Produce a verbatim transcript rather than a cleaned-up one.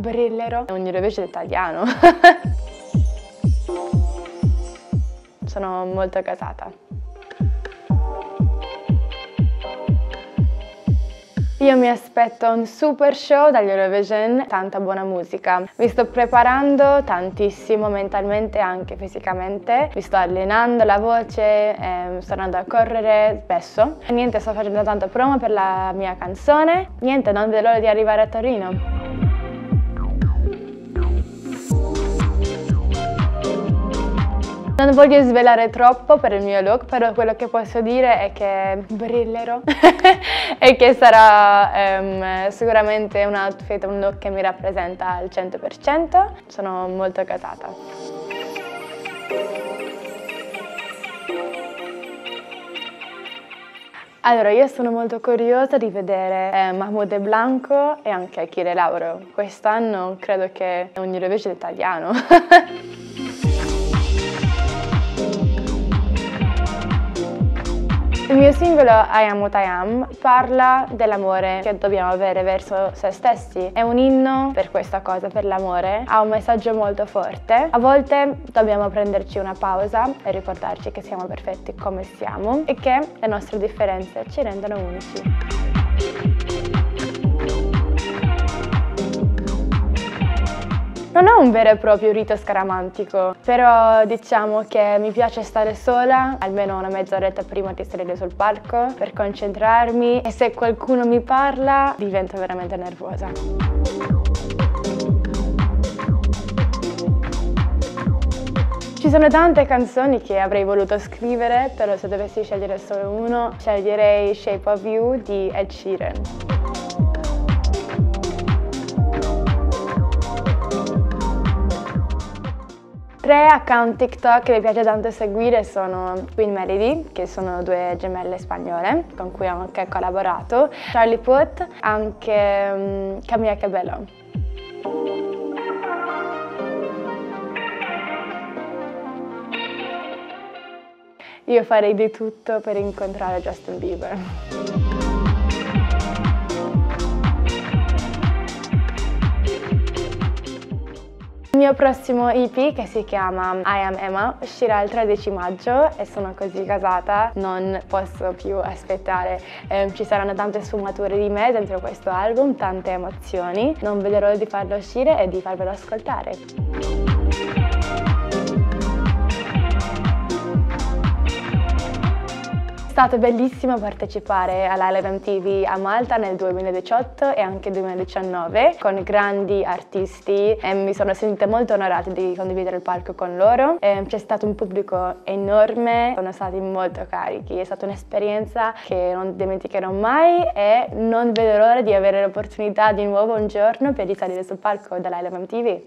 Brillero. È un Eurovision italiano. Sono molto casata. Io mi aspetto un super show dagli Eurovision, tanta buona musica. Mi sto preparando tantissimo mentalmente e anche fisicamente. Mi sto allenando la voce, ehm, sto andando a correre spesso. E niente, sto facendo tanto promo per la mia canzone. Niente, non vedo l'ora di arrivare a Torino. Non voglio svelare troppo per il mio look, però quello che posso dire è che brillerò e che sarà um, sicuramente un outfit, un look che mi rappresenta al cento per cento. Sono molto casata. Allora, io sono molto curiosa di vedere eh, Mahmood e Blanco e anche Achille Lauro. Quest'anno credo che è un Eurovision italiano. Il mio singolo I AM WHAT I AM parla dell'amore che dobbiamo avere verso se stessi. È un inno per questa cosa, per l'amore. Ha un messaggio molto forte. A volte dobbiamo prenderci una pausa e ricordarci che siamo perfetti come siamo e che le nostre differenze ci rendono unici. Non ho un vero e proprio rito scaramantico, però diciamo che mi piace stare sola almeno una mezz'oretta prima di salire sul palco per concentrarmi, e se qualcuno mi parla divento veramente nervosa. Ci sono tante canzoni che avrei voluto scrivere, però se dovessi scegliere solo uno, sceglierei Shape of You di Ed Sheeran. Tre account TikTok che mi piace tanto seguire sono Queen Melody, che sono due gemelle spagnole con cui ho anche collaborato, Charli Putt, anche um, Camilla Cabello. Io farei di tutto per incontrare Justin Bieber. Il mio prossimo E P, che si chiama I Am Emma, uscirà il tredici maggio e sono così casata, non posso più aspettare. Eh, ci saranno tante sfumature di me dentro questo album, tante emozioni. Non vedo l'ora di farlo uscire e di farvelo ascoltare. È stato bellissimo partecipare all'I A M T V a Malta nel duemiladiciotto e anche duemiladiciannove con grandi artisti, e mi sono sentita molto onorata di condividere il palco con loro. C'è stato un pubblico enorme, sono stati molto carichi, è stata un'esperienza che non dimenticherò mai e non vedo l'ora di avere l'opportunità di nuovo un giorno per risalire sul palco dell'I A M T V.